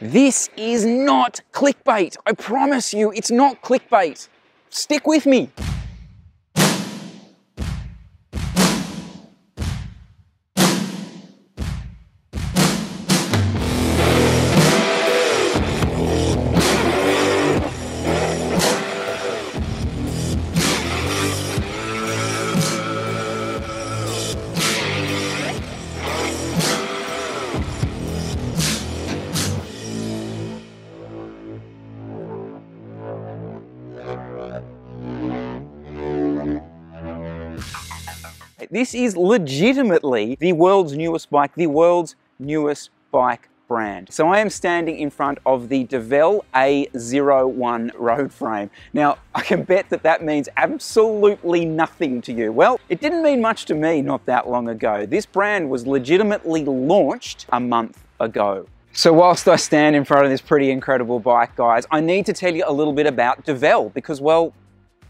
This is not clickbait. I promise you, it's not clickbait. Stick with me. This is legitimately the world's newest bike, the world's newest bike brand. So I am standing in front of the DEVEL A01 road frame. Now, I can bet that that means absolutely nothing to you. Well, it didn't mean much to me not that long ago. This brand was legitimately launched a month ago. So whilst I stand in front of this pretty incredible bike, guys, I need to tell you a little bit about DEVEL because, well,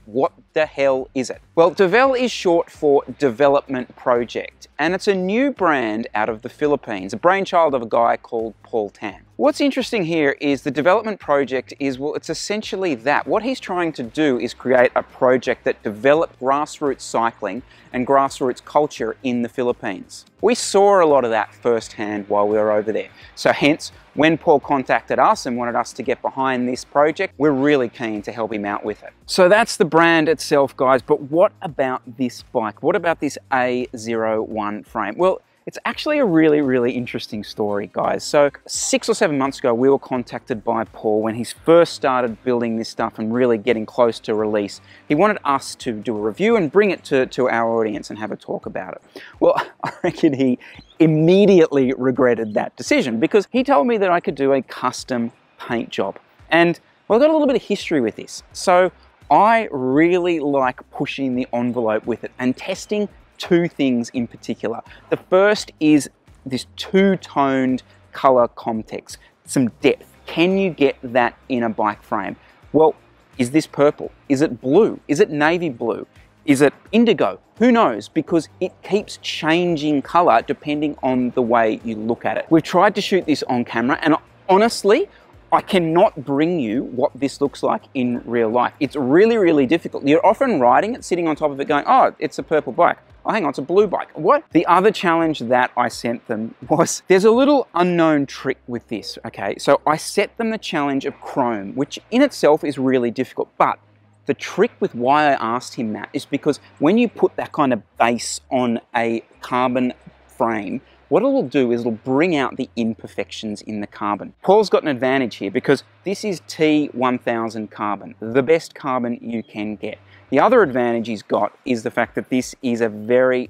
what the hell is it? Well, DEVEL is short for Development Project, and it's a new brand out of the Philippines, a brainchild of a guy called Paul Tan. What's interesting here is the Development Project is, well, it's essentially that. What he's trying to do is create a project that develops grassroots cycling and grassroots culture in the Philippines. We saw a lot of that firsthand while we were over there. So hence, when Paul contacted us and wanted us to get behind this project, we're really keen to help him out with it. So that's the brand itself, guys, but what about this bike? What about this A01 frame? Well, it's actually a really interesting story, guys. So 6 or 7 months ago, we were contacted by Paul when he first started building this stuff and really getting close to release. He wanted us to do a review and bring it to our audience and have a talk about it. Well, I reckon he immediately regretted that decision because he told me that I could do a custom paint job. And well, I've got a little bit of history with this. So I really like pushing the envelope with it and testing two things in particular. The first is this two-toned color context, some depth. Can you get that in a bike frame? Well, is this purple? Is it blue? Is it navy blue? Is it indigo? Who knows? Because it keeps changing color depending on the way you look at it. We've tried to shoot this on camera, and honestly, I cannot bring you what this looks like in real life. It's really difficult. You're often riding it, sitting on top of it going, oh, it's a purple bike. Oh, hang on, it's a blue bike. What? The other challenge that I sent them was, there's a little unknown trick with this, okay? So I set them the challenge of chrome, which in itself is really difficult, but the trick with why I asked him that is because when you put that kind of base on a carbon frame, what it'll do is it'll bring out the imperfections in the carbon. Paul's got an advantage here because this is T1000 carbon, the best carbon you can get. The other advantage he's got is the fact that this is a very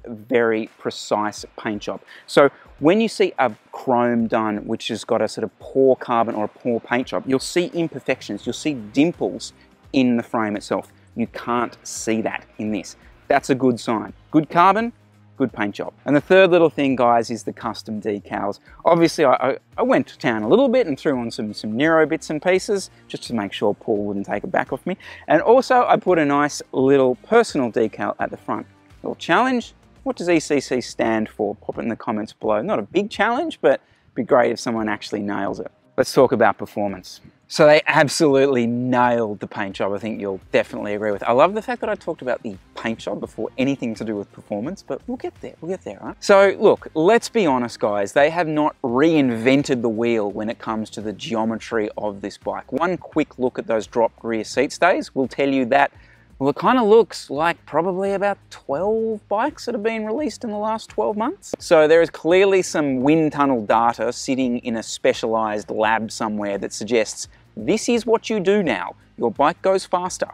precise paint job. So when you see a chrome done, which has got a sort of poor carbon or a poor paint job, you'll see imperfections, you'll see dimples in the frame itself. You can't see that in this. That's a good sign. Good carbon, good paint job. And the third little thing, guys, is the custom decals. Obviously, I went to town a little bit and threw on some Nero bits and pieces just to make sure Paul wouldn't take it back off me. And also, I put a nice little personal decal at the front. Little challenge, what does ECC stand for? Pop it in the comments below. Not a big challenge, but it'd be great if someone actually nails it. Let's talk about performance. So they absolutely nailed the paint job. I think you'll definitely agree with it. I love the fact that I talked about the paint job before anything to do with performance, but we'll get there, right? So look, let's be honest, guys. They have not reinvented the wheel when it comes to the geometry of this bike. One quick look at those dropped rear seat stays will tell you that, well, it kind of looks like probably about 12 bikes that have been released in the last 12 months. So there is clearly some wind tunnel data sitting in a specialized lab somewhere that suggests this is what you do now. Your bike goes faster.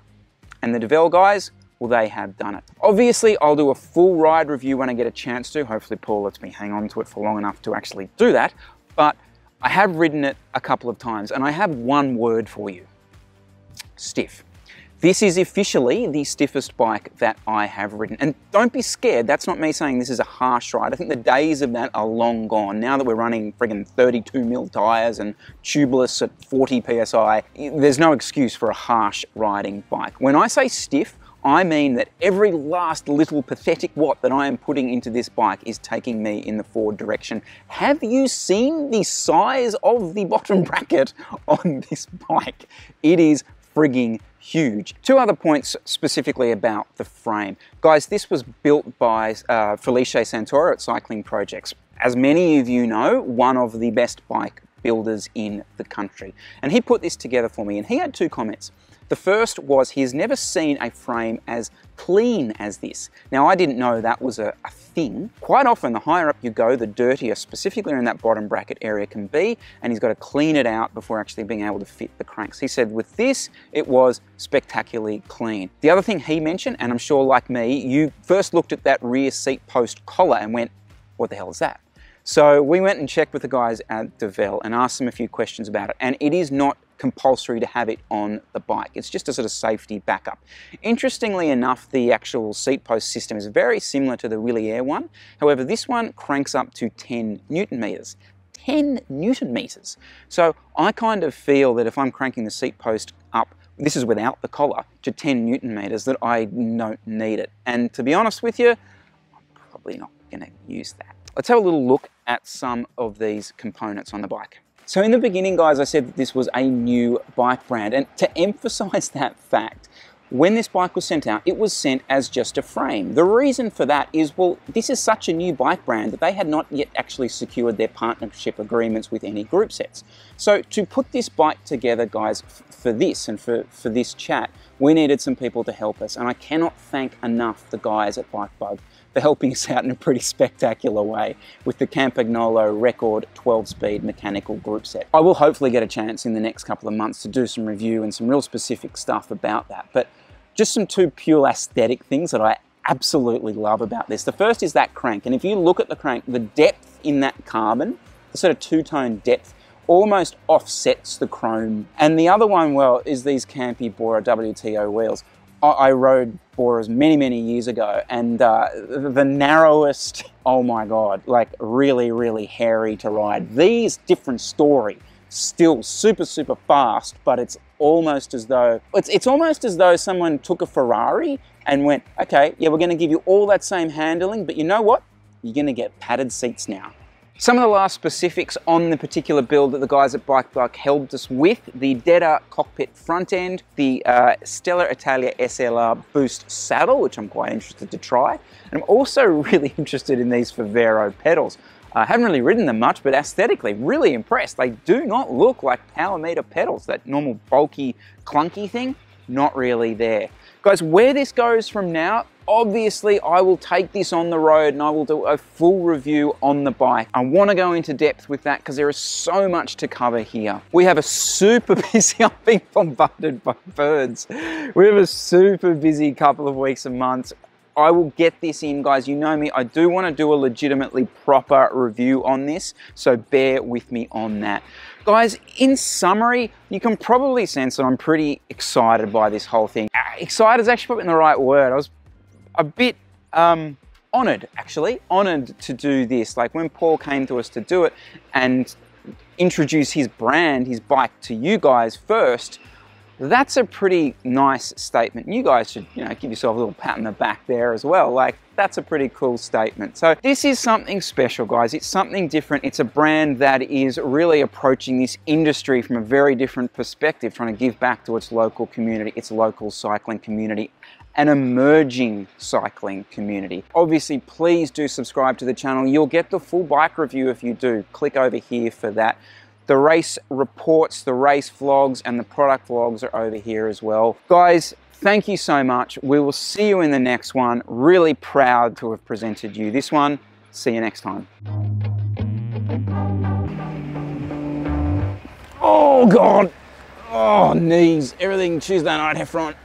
And the DEVEL guys, well, they have done it. Obviously, I'll do a full ride review when I get a chance to. Hopefully, Paul lets me hang on to it for long enough to actually do that. But I have ridden it a couple of times, and I have one word for you. Stiff. This is officially the stiffest bike that I have ridden. And don't be scared, that's not me saying this is a harsh ride. I think the days of that are long gone. Now that we're running friggin' 32mm tires and tubeless at 40 PSI, there's no excuse for a harsh riding bike. When I say stiff, I mean that every last little pathetic watt that I am putting into this bike is taking me in the forward direction. Have you seen the size of the bottom bracket on this bike? It is frigging huge. Two other points specifically about the frame. Guys, this was built by Felice Santoro at Cycling Projects. As many of you know, one of the best bike builders in the country. And he put this together for me and he had two comments. The first was he's never seen a frame as clean as this. Now, I didn't know that was a thing. Quite often, the higher up you go, the dirtier, specifically in that bottom bracket area can be, and he's got to clean it out before actually being able to fit the cranks. He said with this, it was spectacularly clean. The other thing he mentioned, and I'm sure like me, you first looked at that rear seat post collar and went, what the hell is that? So we went and checked with the guys at DEVEL and asked them a few questions about it, and it is not compulsory to have it on the bike. It's just a sort of safety backup. Interestingly enough, the actual seat post system is very similar to the Wilier one. However, this one cranks up to 10 Newton meters. 10 Newton meters. So I kind of feel that if I'm cranking the seat post up, this is without the collar, to 10 Newton meters, that I don't need it. And to be honest with you, I'm probably not gonna use that. Let's have a little look at some of these components on the bike. So in the beginning, guys, I said that this was a new bike brand, and to emphasize that fact, when this bike was sent out, it was sent as just a frame. The reason for that is, well, this is such a new bike brand that they had not yet actually secured their partnership agreements with any group sets. So to put this bike together, guys, for this and for this chat, we needed some people to help us, and I cannot thank enough the guys at BikeBug for helping us out in a pretty spectacular way with the Campagnolo Record 12-speed mechanical group set. I will hopefully get a chance in the next couple of months to do some review and some real specific stuff about that, but just some two pure aesthetic things that I absolutely love about this. The first is that crank, and if you look at the crank, the depth in that carbon, the sort of two-tone depth, almost offsets the chrome. And the other one, well, is these Campy Bora WTO wheels. I rode Boras many years ago, and the narrowest, oh my God, like really hairy to ride. These, different story, still super fast, but it's almost as though, it's almost as though someone took a Ferrari and went, okay, yeah, we're gonna give you all that same handling, but you know what? You're gonna get padded seats now. Some of the last specifics on the particular build that the guys at BikeBug helped us with: the Deda cockpit front end, the Stellar Italia SLR Boost saddle, which I'm quite interested to try. And I'm also really interested in these Favero pedals. I haven't really ridden them much, but aesthetically, really impressed. They do not look like power meter pedals, that normal bulky, clunky thing, not really there. Guys, where this goes from now, obviously, I will take this on the road and I will do a full review on the bike. I want to go into depth with that because there is so much to cover here. We have a super busy, I'm being bombarded by birds. We have a super busy couple of weeks and months. I will get this in, guys. You know me, I do want to do a legitimately proper review on this, so bear with me on that. Guys, in summary, you can probably sense that I'm pretty excited by this whole thing. Excited is actually probably the right word. I was a bit honoured to do this. Like when Paul came to us to do it and introduce his brand, his bike, to you guys first, that's a pretty nice statement. You guys should, you know, give yourself a little pat on the back there as well. Like, that's a pretty cool statement. So this is something special, guys. It's something different. It's a brand that is really approaching this industry from a very different perspective, trying to give back to its local community, its local cycling community, an emerging cycling community. Obviously, please do subscribe to the channel. You'll get the full bike review if you do. Click over here for that. The race reports, the race vlogs, and the product vlogs are over here as well. Guys, thank you so much. We will see you in the next one. Really proud to have presented you this one. See you next time. Oh God. Oh, knees. Everything Tuesday night, Heffron.